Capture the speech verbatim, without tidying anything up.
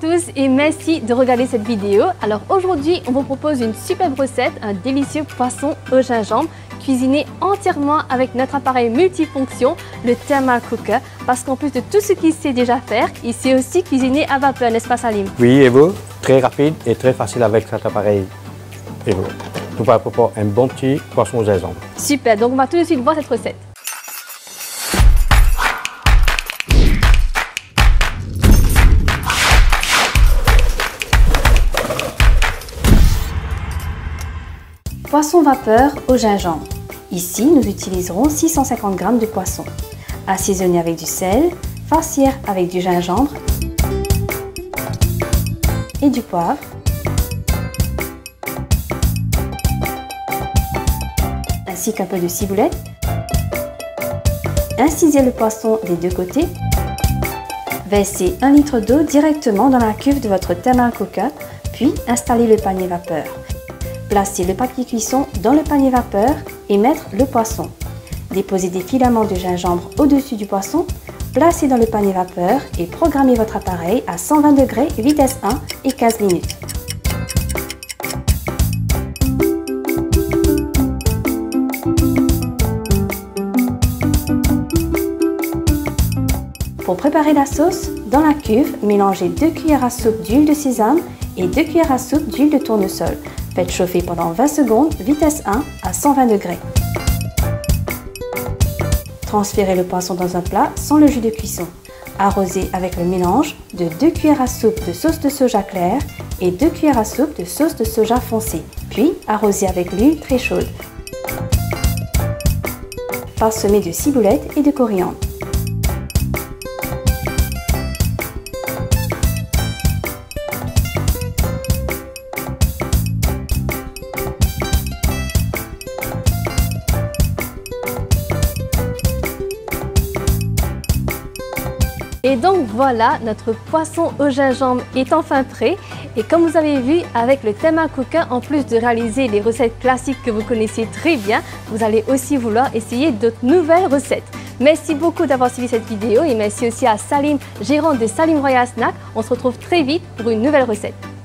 tous et merci de regarder cette vidéo. Alors aujourd'hui, on vous propose une superbe recette, un délicieux poisson au gingembre cuisiné entièrement avec notre appareil multifonction, le Thermal Cooker, parce qu'en plus de tout ce qu'il sait déjà faire, il sait aussi cuisiner à vapeur, n'est-ce pas Salim? Oui, et vous, très rapide et très facile avec cet appareil. Et vous, tout va pour un bon petit poisson au gingembre. Super, donc on va tout de suite voir cette recette. Poisson vapeur au gingembre. Ici, nous utiliserons six cent cinquante grammes de poisson, assaisonné avec du sel, farci avec du gingembre et du poivre, ainsi qu'un peu de ciboulette. Incisez le poisson des deux côtés. Versez un litre d'eau directement dans la cuve de votre Thermal Cooker, puis installez le panier vapeur. Placez le papier cuisson dans le panier vapeur et mettre le poisson. Déposez des filaments de gingembre au-dessus du poisson, placez dans le panier vapeur et programmez votre appareil à cent vingt degrés, vitesse un et quinze minutes. Pour préparer la sauce, dans la cuve, mélangez deux cuillères à soupe d'huile de sésame et deux cuillères à soupe d'huile de tournesol. Faites chauffer pendant vingt secondes, vitesse un à cent vingt degrés. Transférez le poisson dans un plat sans le jus de cuisson. Arrosez avec le mélange de deux cuillères à soupe de sauce de soja claire et deux cuillères à soupe de sauce de soja foncé. Puis arrosez avec l'huile très chaude, parsemée de ciboulette et de coriandre. Et donc voilà, notre poisson au gingembre est enfin prêt. Et comme vous avez vu, avec le Thermal Cooker, en plus de réaliser les recettes classiques que vous connaissez très bien, vous allez aussi vouloir essayer d'autres nouvelles recettes. Merci beaucoup d'avoir suivi cette vidéo et merci aussi à Salim, gérant de Salim Royal Snack. On se retrouve très vite pour une nouvelle recette.